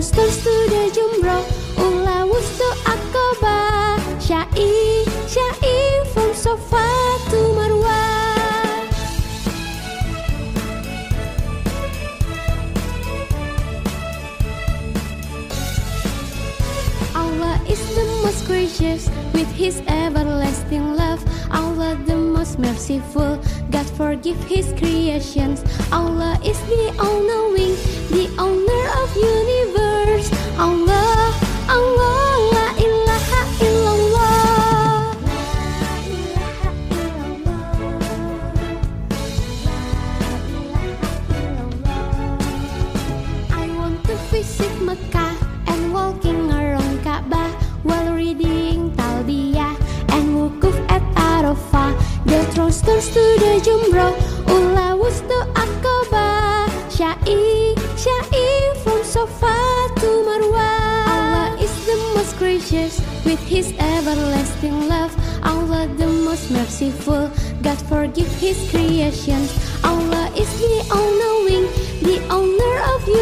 Agustus sudah jumrah, Ula Wusta Aqaba, Sa'i from Safa to Marwah. Allah is the most gracious with His everlasting love. Allah the most merciful, God forgive His creations. Allah is the all-knowing, the owner of universe. Allah, Allah, la ilaha illallah. La ilaha illallah. La ilaha illallah. I want to visit Mecca and walking around Ka'bah while reading talbiyah and wukuf at Arafah. The throne turns to the Jumrah, Ula Wusta Aqaba, Sa'i from Safa to Marwah. Allah is the most gracious with His everlasting love. Allah the most merciful, God forgive His creations. Allah is the all-knowing, the owner of you.